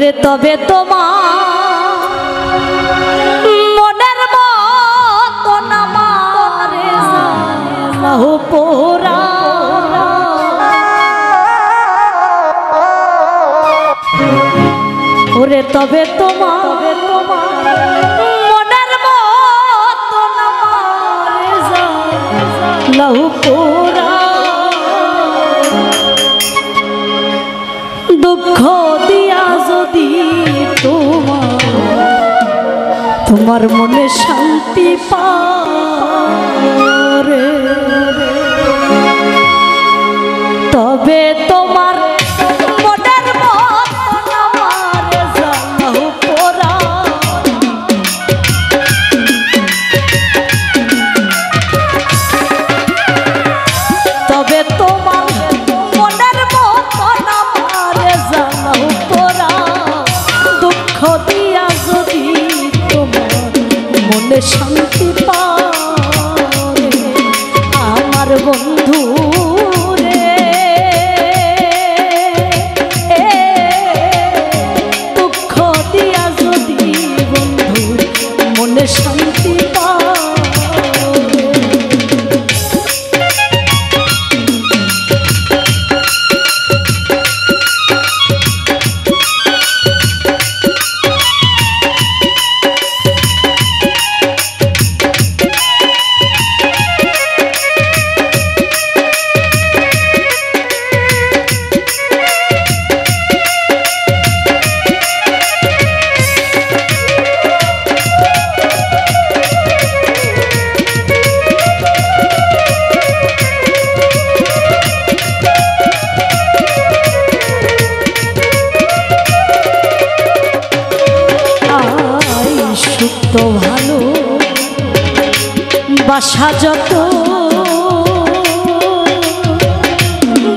ওরে তবে তোমার মনের মতন আমারে সাহ পোরা ওরে তবে তোমার মনের মতন আমারে সাহ পোরা দুঃখ দিয়া যদি তোমার মনে শান্তি পারে তবে তোমার মনের মতন আমারে সাহ পোরা তবে তোমার শান্তি পায় আমার বন্ধু রে দুঃখ দিয়া যদি বন্ধু মনে শান্তি তো ভালো বাসা যত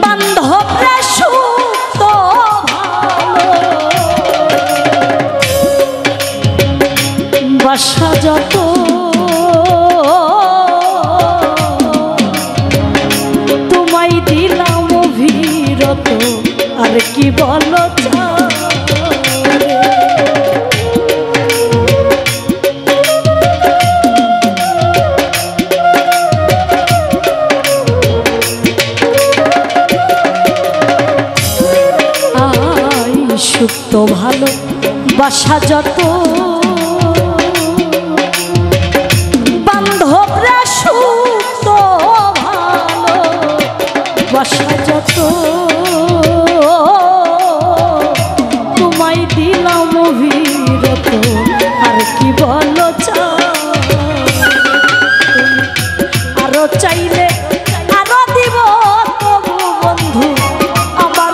বান্ধবরা সুত ভালো বাসা যত তোমায় দিলাম অভিরত আর কি বলো তো ভালো বাসা যত বান্ধবরা সুত ভালো বাসা যত তোমায় দিলাম অভিরত আর কি বলো আরো চাইলে আরো দিব তবু বন্ধু আমার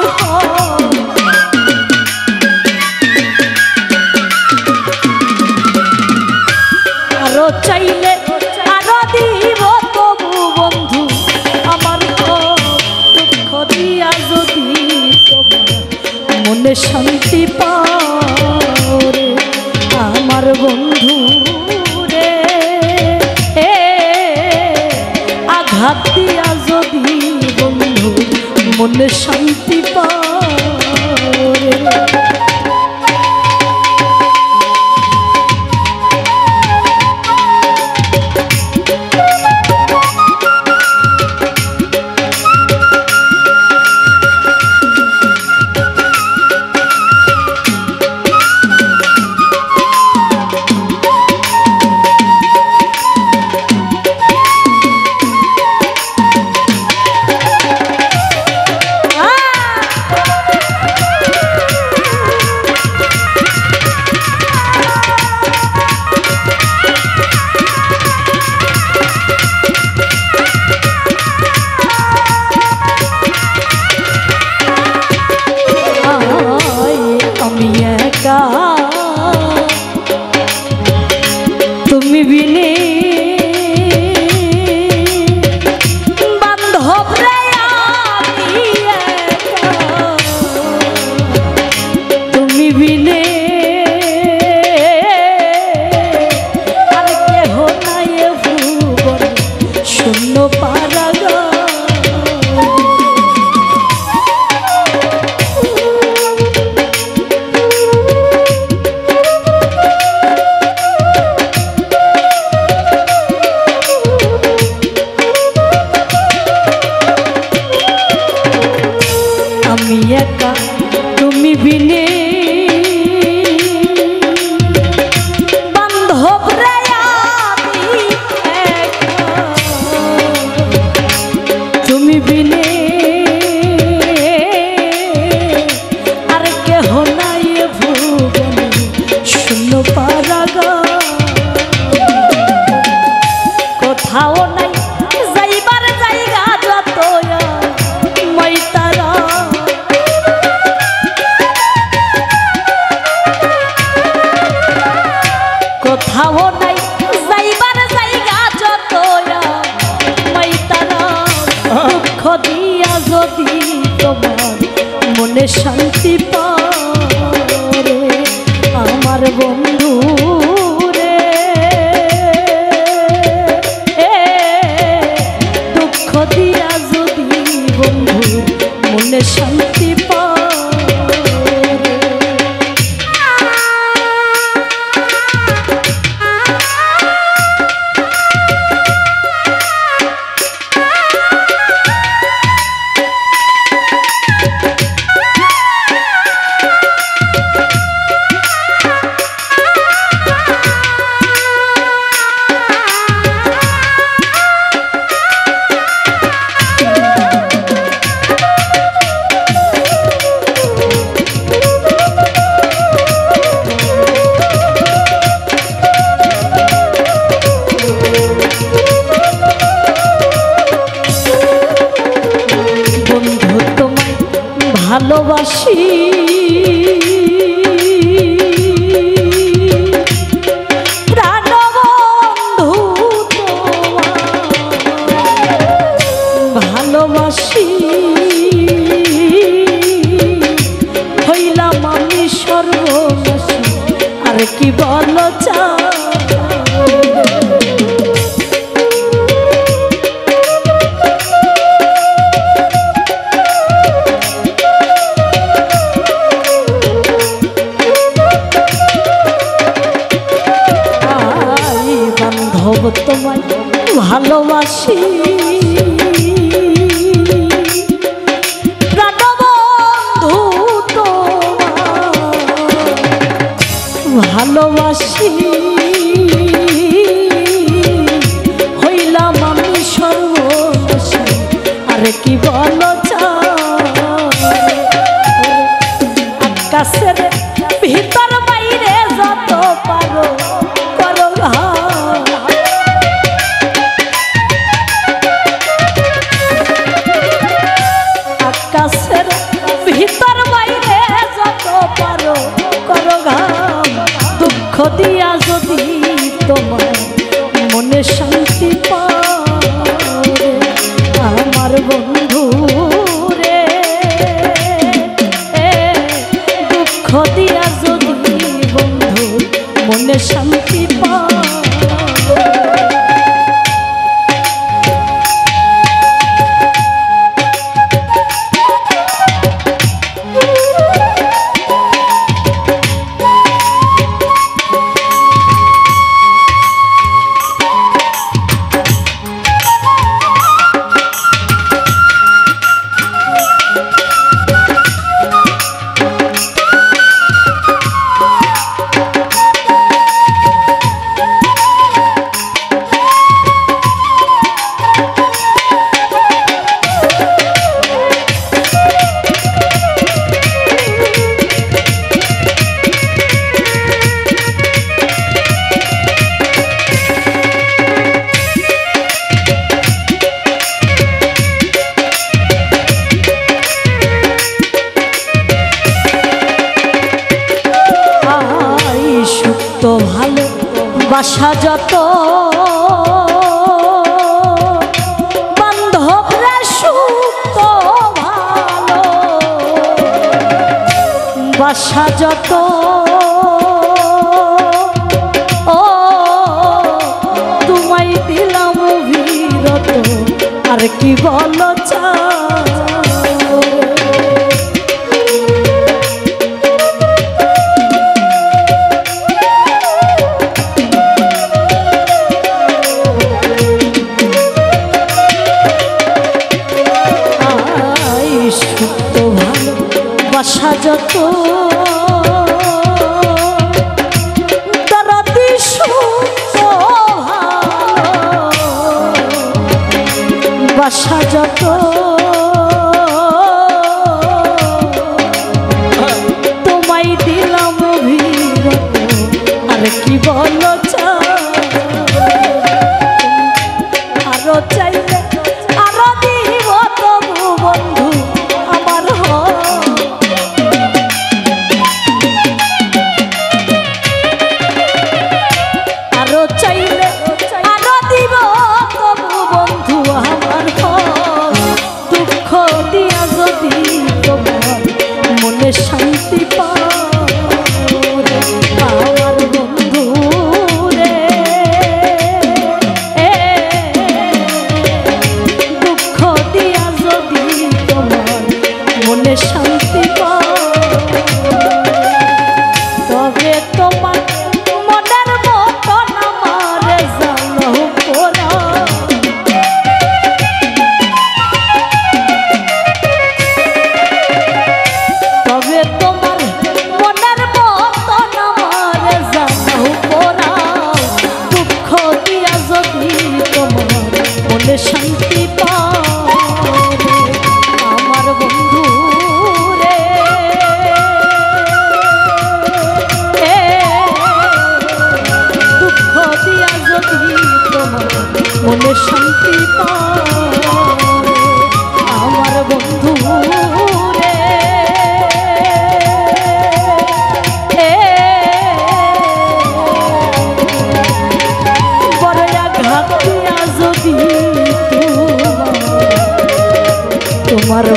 চাইলে আরো দিব তবু বন্ধু আমার দুঃখ দিয়া যদি মনে শান্তি পাও রে আমার বন্ধু রে আঘাত দিয়া যদি বন্ধু মনে শান্তি পাও রে শান্তি পারে আমার বন্ধু রে, দুঃখ দিয়া যদি বন্ধু মনে শান্তি ভালোবাসি প্রাণ বন্ধু তোমায় ভালোবাসি, হইলাম আমি সর্বনাশী আর কি বলো চাও। তোমায় ভালোবাসি প্রাণ বন্ধু তোমায় ভালোবাসি, হইলাম আমি সর্বনাশী আর কি বলো চাই। আকাশের ভিতর বাইরে যত পারো করো দিয়া যদি তোমার মনে শান্তি পারে আমার বন্ধু রে, দুঃখ দিয়া যদি বন্ধু মনে শান্তি পারে। তো ভালো বাসা যত বান্ধবরা সুপ্ত ভালো বাসা যত ও তোমায় দিলাম বিরত আর কি বলো চাও। বাসা যত দরদি সুপ্ত ভালো বাসা যত তোমায় দিলাম বিরত আর কি বলো চাও। আরো চাইলে আরো দিব তবু বন্ধু আমার। তোমার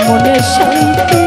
মনে শান্তি